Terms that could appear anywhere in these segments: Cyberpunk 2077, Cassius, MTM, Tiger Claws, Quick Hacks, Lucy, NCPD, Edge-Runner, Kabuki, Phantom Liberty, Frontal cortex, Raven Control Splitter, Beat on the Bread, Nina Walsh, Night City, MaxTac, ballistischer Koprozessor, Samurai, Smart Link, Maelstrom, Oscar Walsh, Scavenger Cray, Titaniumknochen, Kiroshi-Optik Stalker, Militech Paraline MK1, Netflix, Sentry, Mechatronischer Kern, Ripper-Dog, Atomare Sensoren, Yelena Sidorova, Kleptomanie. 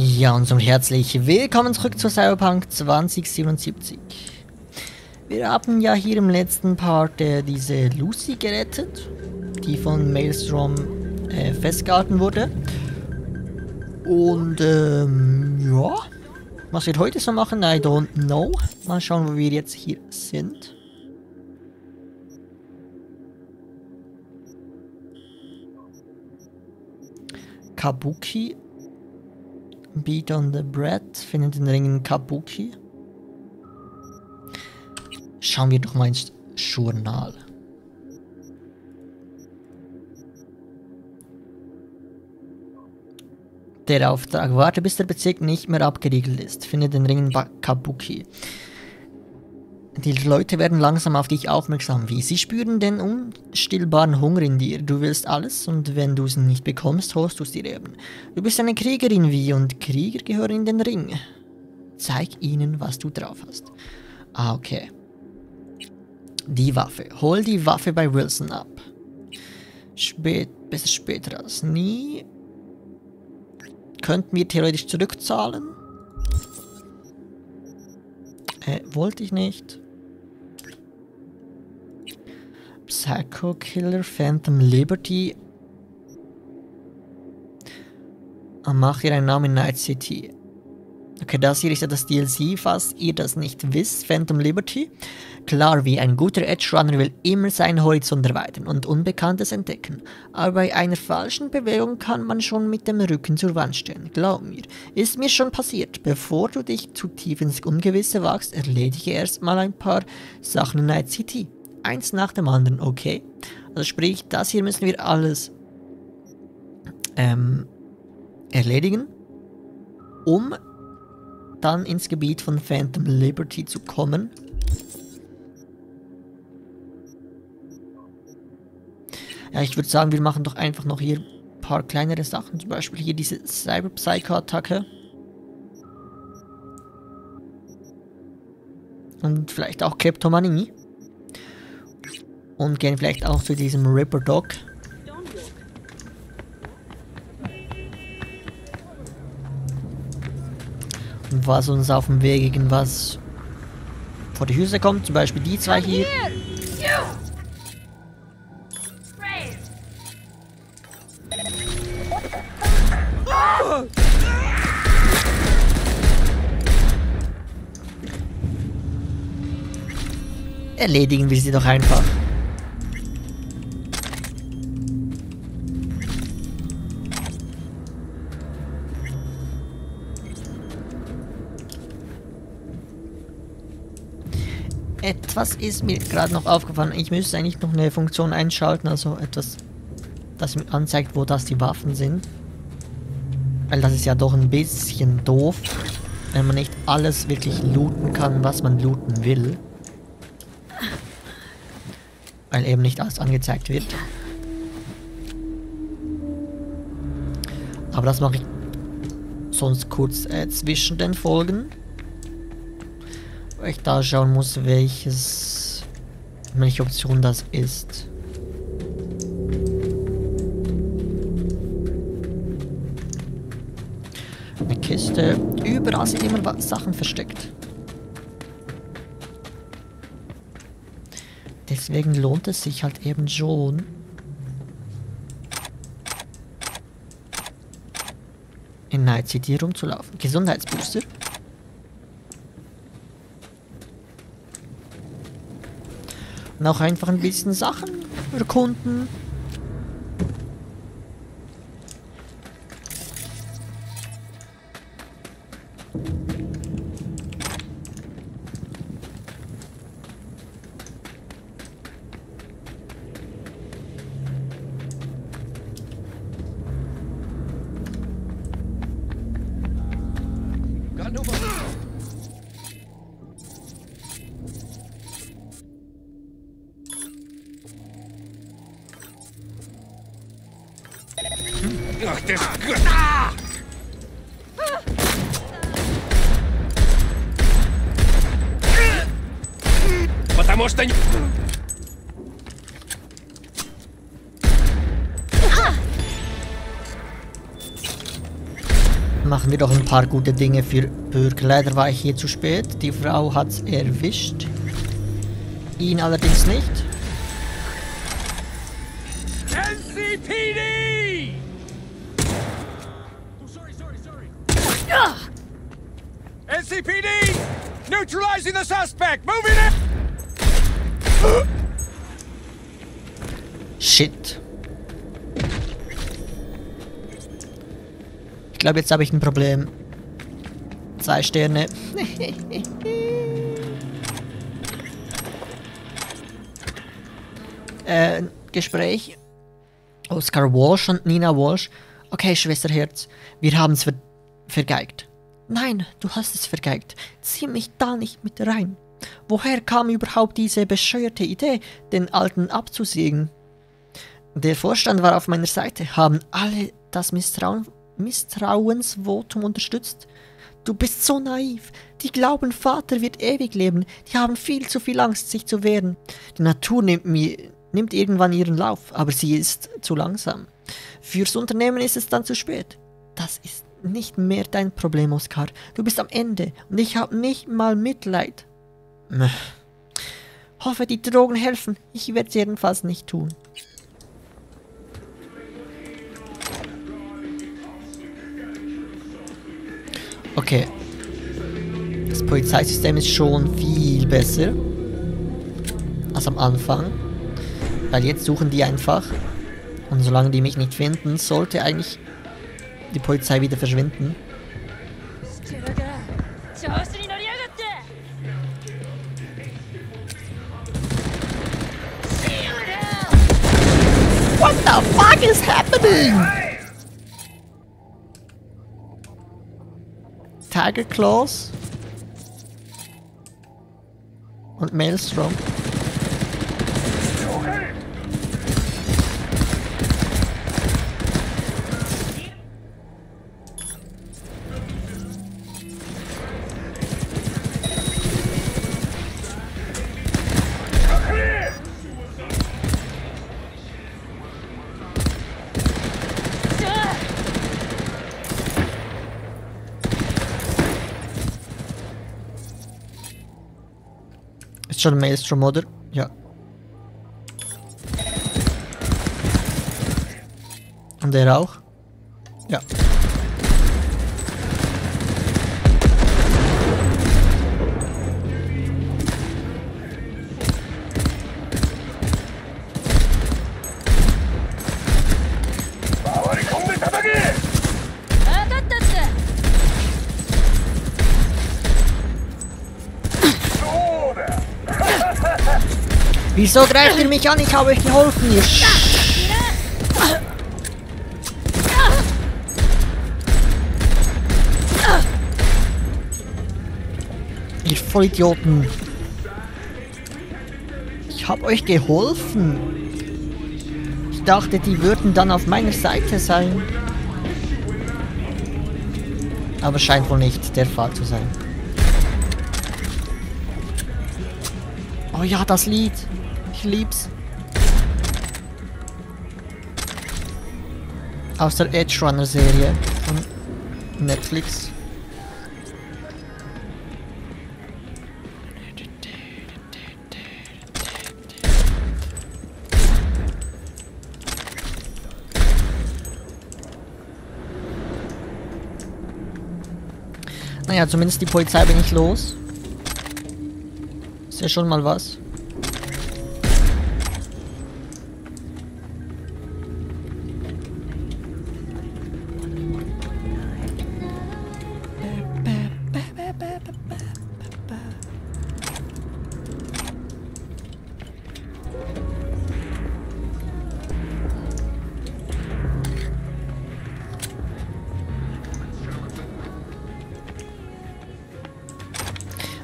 Ja, und somit herzlich willkommen zurück zu Cyberpunk 2077. Wir haben ja hier im letzten Part diese Lucy gerettet, die von Maelstrom festgehalten wurde. Und ja, was wir heute so machen, I don't know. Mal schauen, wo wir jetzt hier sind. Kabuki. Beat on the Bread findet den Ring in Kabuki. Schauen wir doch mal ins Journal. Der Auftrag: Warte, bis der Bezirk nicht mehr abgeriegelt ist. Finde den Ring in Kabuki. Die Leute werden langsam auf dich aufmerksam. Wie? Sie spüren den unstillbaren Hunger in dir. Du willst alles und wenn du es nicht bekommst, holst du es dir eben. Du bist eine Kriegerin wie und Krieger gehören in den Ring. Zeig ihnen, was du drauf hast. Ah, okay. Die Waffe. Hol die Waffe bei Wilson ab. Besser später als nie. Könnten wir theoretisch zurückzahlen? Wollte ich nicht. Psycho Killer, Phantom Liberty. Mach ihr einen Namen, Night City. Okay, das hier ist ja das DLC, falls ihr das nicht wisst, Phantom Liberty. Klar, wie ein guter Edge-Runner will immer seinen Horizont erweitern und Unbekanntes entdecken. Aber bei einer falschen Bewegung kann man schon mit dem Rücken zur Wand stehen, glaub mir. Ist mir schon passiert. Bevor du dich zu tief ins Ungewisse wagst, erledige erstmal ein paar Sachen in Night City. Eins nach dem anderen, okay? Also sprich, das hier müssen wir alles erledigen, um dann ins Gebiet von Phantom Liberty zu kommen. Ja, ich würde sagen, wir machen doch einfach noch hier ein paar kleinere Sachen. Zum Beispiel hier diese Cyber-Psycho-Attacke. Und vielleicht auch Kleptomanie. Und gehen vielleicht auch zu diesem Ripper-Dog. Und was uns auf dem Weg irgendwas vor die Hüse kommt, zum Beispiel die zwei hier. Erledigen wir sie doch einfach. Etwas ist mir gerade noch aufgefallen. Ich müsste eigentlich noch eine Funktion einschalten, also etwas, das mir anzeigt, wo das die Waffen sind. Weil das ist ja doch ein bisschen doof, wenn man nicht alles wirklich looten kann, was man looten will. Weil eben nicht alles angezeigt wird. Aber das mache ich sonst kurz zwischen den Folgen. Weil ich da schauen muss, welche Option das ist. Eine Kiste. Überall sind immer Sachen versteckt. Deswegen lohnt es sich halt eben schon. In Night City rumzulaufen. Gesundheitsbooster. Und auch einfach ein bisschen Sachen erkunden. Machen wir doch ein paar gute Dinge für Burg. Leider war ich hier zu spät. Die Frau hat's erwischt. Ihn allerdings nicht. NCPD! Oh, sorry. Ah! NCPD! Neutralizing the suspect! Moving it! Shit. Ich glaube, jetzt habe ich ein Problem. 2 Sterne. Gespräch. Oscar Walsh und Nina Walsh. Okay, Schwesterherz, wir haben es vergeigt. Nein, du hast es vergeigt. Zieh mich da nicht mit rein. Woher kam überhaupt diese bescheuerte Idee, den Alten abzusägen? Der Vorstand war auf meiner Seite. Haben alle das Misstrauensvotum unterstützt? Du bist so naiv. Die glauben, Vater wird ewig leben. Die haben viel zu viel Angst, sich zu wehren. Die Natur nimmt irgendwann ihren Lauf, aber sie ist zu langsam. Fürs Unternehmen ist es dann zu spät. Das ist nicht mehr dein Problem, Oscar. Du bist am Ende und ich habe nicht mal Mitleid. Hoffe, die Drogen helfen. Ich werde es jedenfalls nicht tun. Okay. Das Polizeisystem ist schon viel besser als am Anfang. Weil jetzt suchen die einfach. Und solange die mich nicht finden, sollte eigentlich die Polizei wieder verschwinden. What the fuck is happening? Tiger Claws und Maelstrom. Schon Maelstrom, oder? Ja. Und der auch? Ja. Wieso greift ihr mich an? Ich habe euch geholfen, ihr Sch... Ihr Vollidioten. Ich habe euch geholfen. Ich dachte, die würden dann auf meiner Seite sein. Aber scheint wohl nicht der Fall zu sein. Oh ja, das Lied. Ich lieb's. Aus der Edge-Runner-Serie von Netflix. Naja, zumindest die Polizei bin ich los. Ist ja schon mal was.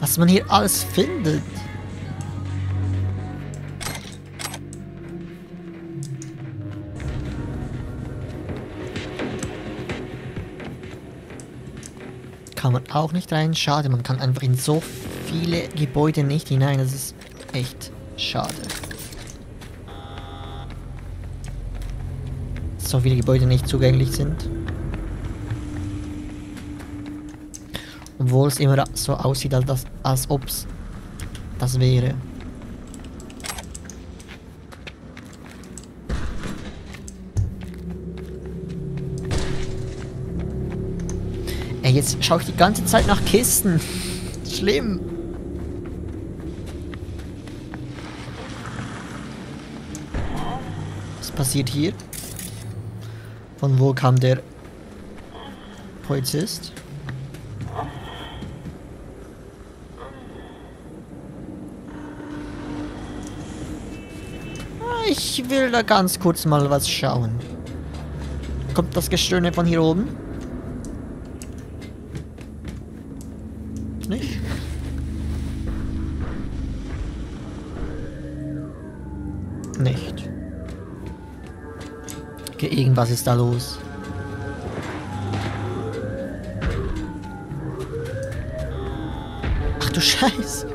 Was man hier alles findet. Kann man auch nicht rein. Schade, man kann einfach in so viele Gebäude nicht hinein. Das ist echt schade. So viele Gebäude nicht zugänglich sind. Obwohl es immer so aussieht, als ob es das wäre. Ey, jetzt schaue ich die ganze Zeit nach Kisten. Schlimm. Was passiert hier? Von wo kam der Polizist? Ich will da ganz kurz mal was schauen. Kommt das Gestöhne von hier oben? Nicht? Nicht. Okay, irgendwas ist da los. Ach du Scheiße.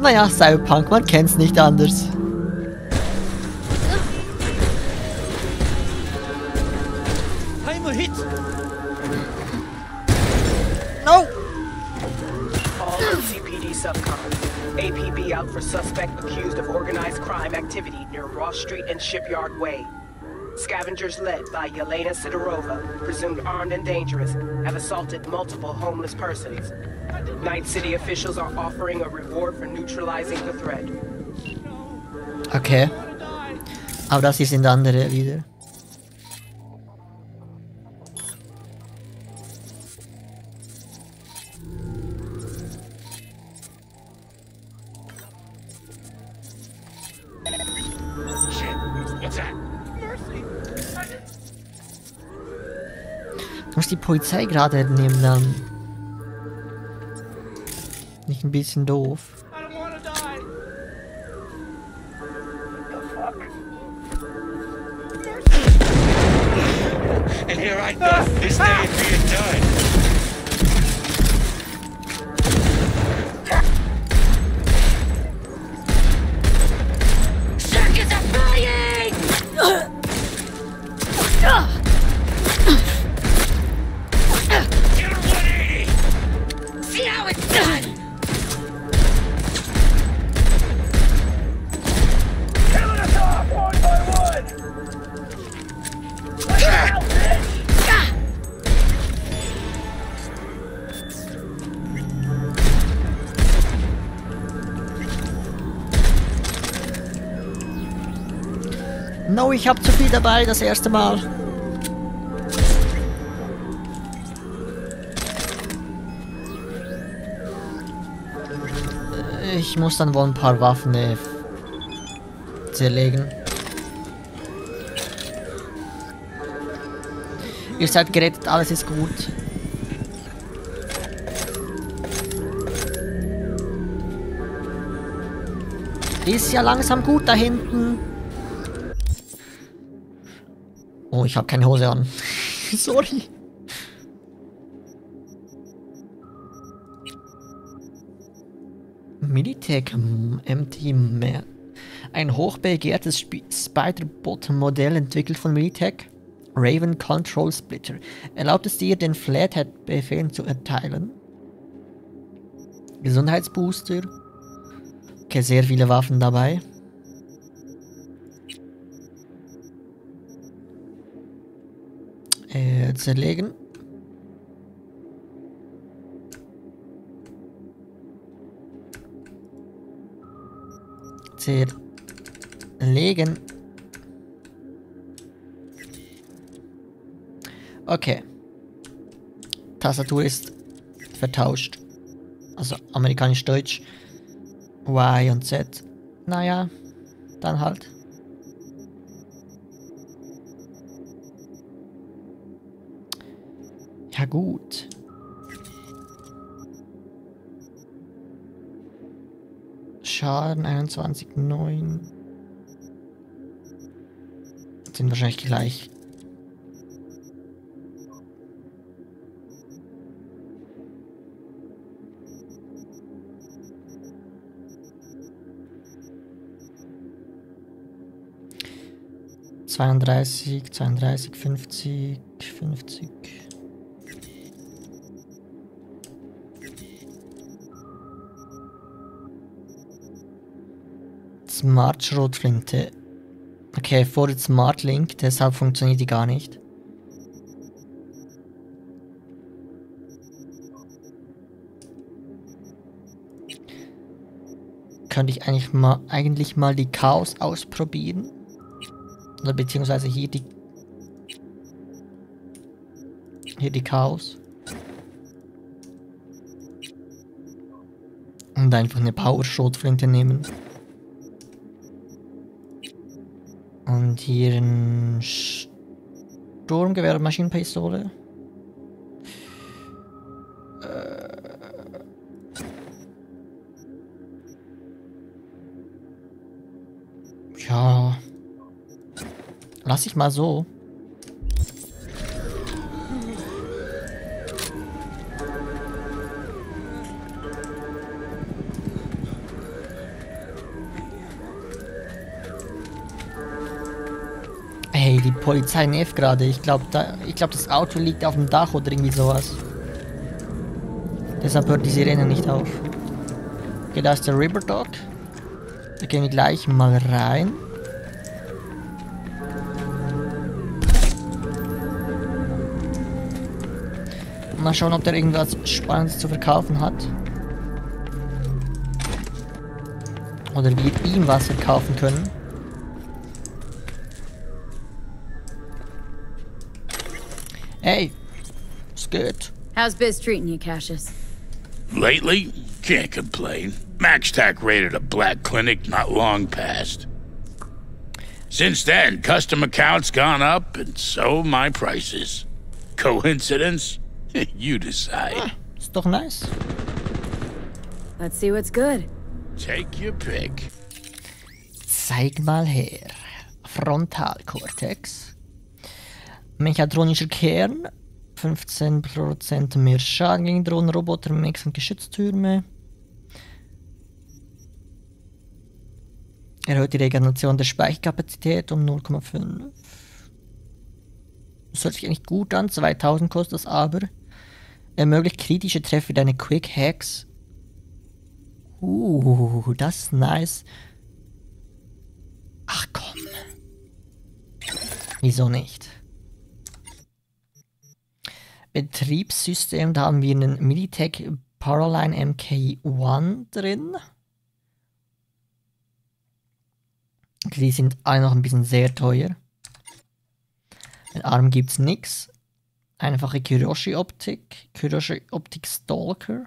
Naja, Cyberpunk, man kennt's nicht anders. Suspect accused of organized crime activity near Ross Street and Shipyard Way. Scavengers led by Yelena Sidorova, presumed armed and dangerous, have assaulted multiple homeless persons. Night City officials are offering a reward for neutralizing the threat. Okay. Aber das ist in der andere wieder. Die Polizei gerade nebenan. Nicht ein bisschen doof. No, ich hab zu viel dabei, das erste Mal. Ich muss dann wohl ein paar Waffen zerlegen. Ihr seid gerettet, alles ist gut. Ist ja langsam gut da hinten. Oh, ich habe keine Hose an. Sorry. Militech MTM. Ein hochbegehrtes Spider-Bot-Modell entwickelt von Militech. Raven Control Splitter. Erlaubt es dir, den Flathead-Befehl zu erteilen. Gesundheitsbooster. Okay, sehr viele Waffen dabei. Zerlegen. Zerlegen. Okay. Tastatur ist vertauscht. Also amerikanisch-deutsch. Y und Z. Naja, dann halt. Ja gut. Schaden 21,9. Sind wahrscheinlich gleich. Zweiunddreißig, 50, 50. Smart-Schrotflinte. Okay, vor dem Smart Link, deshalb funktioniert die gar nicht. Könnte ich eigentlich mal die Chaos ausprobieren? Oder beziehungsweise hier die Chaos. Und einfach eine Power-Schrotflinte nehmen. Und hier ein Sturmgewehr und Maschinenpistole. Ja. Lass ich mal so. Hey, die Polizei nervt gerade. Ich glaube, das Auto liegt auf dem Dach oder irgendwie sowas. Deshalb hört die Sirene nicht auf. Okay, da ist der Ripper-Dog. Da gehen wir gleich mal rein. Mal schauen, ob der irgendwas Spannendes zu verkaufen hat. Oder wir ihm was verkaufen können. Hey, it's good. How's biz treating you, Cassius? Lately, can't complain. MaxTac raided a black clinic not long past. Since then, customer count's gone up, and so my prices. Coincidence? You decide. Ah, it's doch nice. Let's see what's good. Take your pick. Zeig mal her. Frontal cortex. Mechatronischer Kern. 15% mehr Schaden gegen Drohnen, Roboter, Mechs und Geschütztürme. Erhöht die Regeneration der Speicherkapazität um 0,5. Das hört sich eigentlich gut an, 2000 kostet das aber. Ermöglicht kritische Treffer deine Quick Hacks. Das ist nice. Ach komm. Wieso nicht? Betriebssystem, da haben wir einen Militech Paraline MK1 drin. Die sind alle noch ein bisschen sehr teuer. Mit Arm gibt es nichts. Einfache Kiroshi-Optik. Kiroshi-Optik Stalker.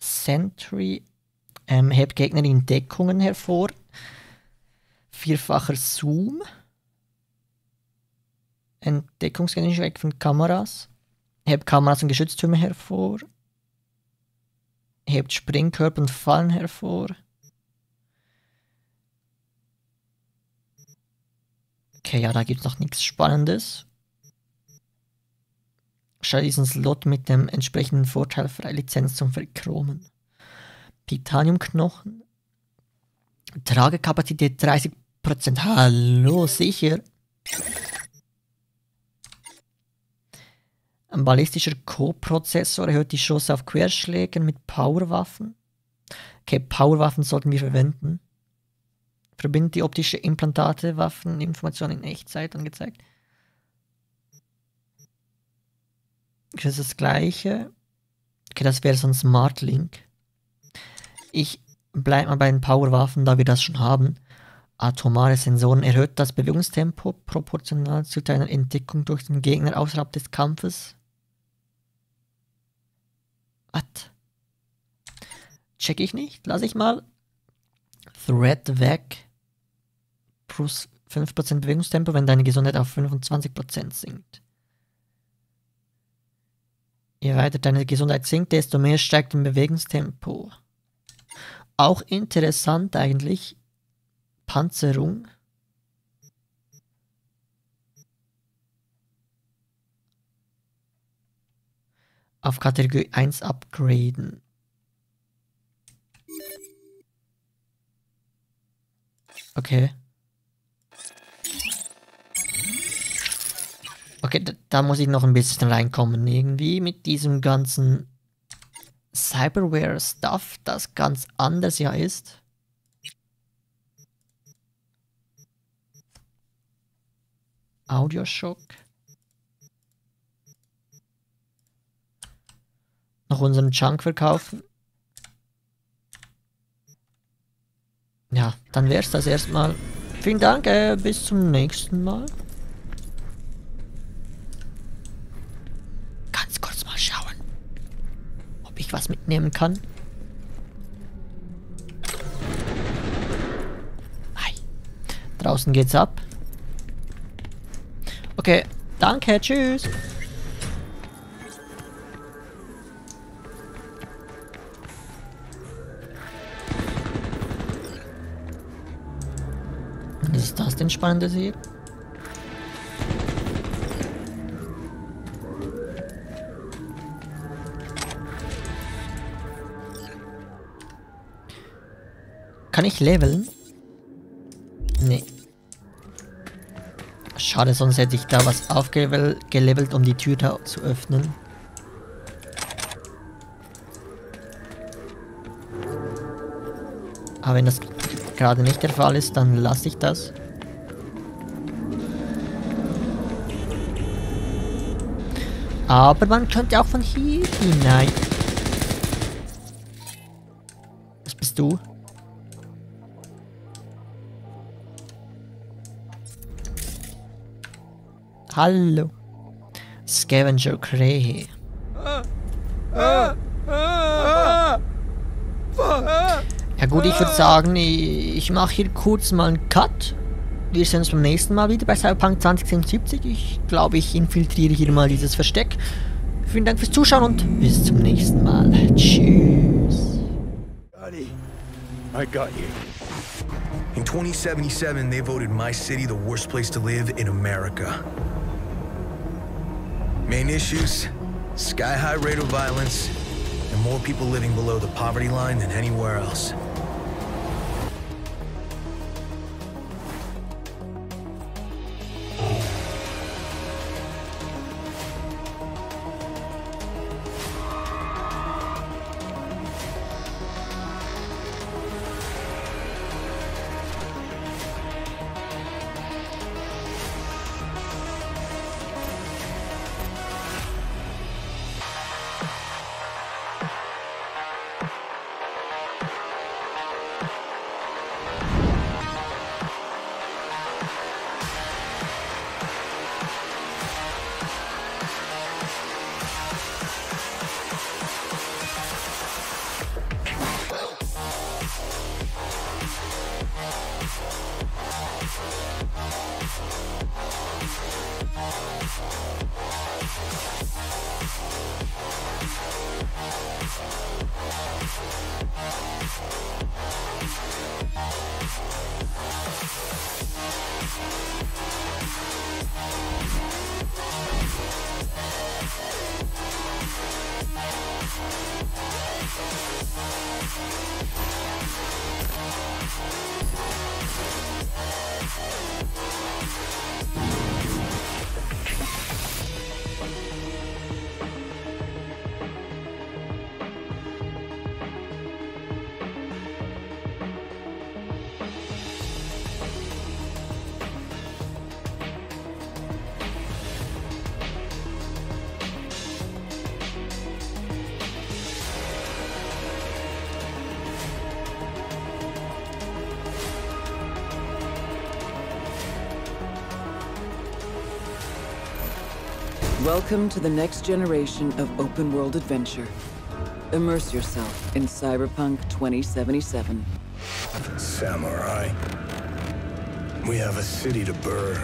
Sentry. Hebt Gegner in Deckungen hervor. Vierfacher Zoom. Entdeckungsgenetische weg von Kameras. Hebt Kameras und Geschütztürme hervor. Hebt Springkörper und Fallen hervor. Okay, ja, da gibt es noch nichts Spannendes. Schalte diesen Slot mit dem entsprechenden Vorteil frei, Lizenz zum Verchromen. Titaniumknochen. Tragekapazität 30%. Hallo, sicher. Ein ballistischer Koprozessor erhöht die Chance auf Querschlägen mit Powerwaffen. Okay, Powerwaffen sollten wir verwenden. Verbindet die optische Implantate, Waffen, Informationen in Echtzeit angezeigt. Das ist das gleiche. Okay, das wäre so ein Smart Link. Ich bleibe mal bei den Powerwaffen, da wir das schon haben. Atomare Sensoren erhöht das Bewegungstempo proportional zu deiner Entdeckung durch den Gegner außerhalb des Kampfes. What? Check ich nicht, lass ich mal. Threat weg. Plus 5% Bewegungstempo, wenn deine Gesundheit auf 25% sinkt. Je weiter deine Gesundheit sinkt, desto mehr steigt dein Bewegungstempo. Auch interessant eigentlich. Panzerung. Auf Kategorie 1 upgraden. Okay. Okay, da muss ich noch ein bisschen reinkommen irgendwie mit diesem ganzen Cyberware-Stuff, das ganz anders ja ist. Audioschock. Nach unserem Junk verkaufen. Ja, dann wär's das erstmal. Vielen Dank, bis zum nächsten Mal. Ganz kurz mal schauen, ob ich was mitnehmen kann. Hi. Draußen geht's ab. Okay, danke, tschüss. Ist das denn Spannendes hier? Kann ich leveln? Nee. Schade, sonst hätte ich da was aufgelevelt, um die Tür da zu öffnen. Aber wenn das gerade nicht der Fall ist, dann lasse ich das. Aber man könnte auch von hier hinein. Was bist du? Hallo. Scavenger Cray. Ja gut, ich würde sagen, ich mache hier kurz mal einen Cut. Wir sehen uns beim nächsten Mal wieder bei Cyberpunk 2077. Ich glaube, ich infiltriere hier mal dieses Versteck. Vielen Dank fürs Zuschauen und bis zum nächsten Mal. Tschüss. I got you. In 2077, they voted my city the worst place to live in America. Main issues, sky-high rate of violence, and more people living below the poverty line than anywhere else. Welcome to the next generation of open-world adventure. Immerse yourself in Cyberpunk 2077. Samurai. We have a city to burn.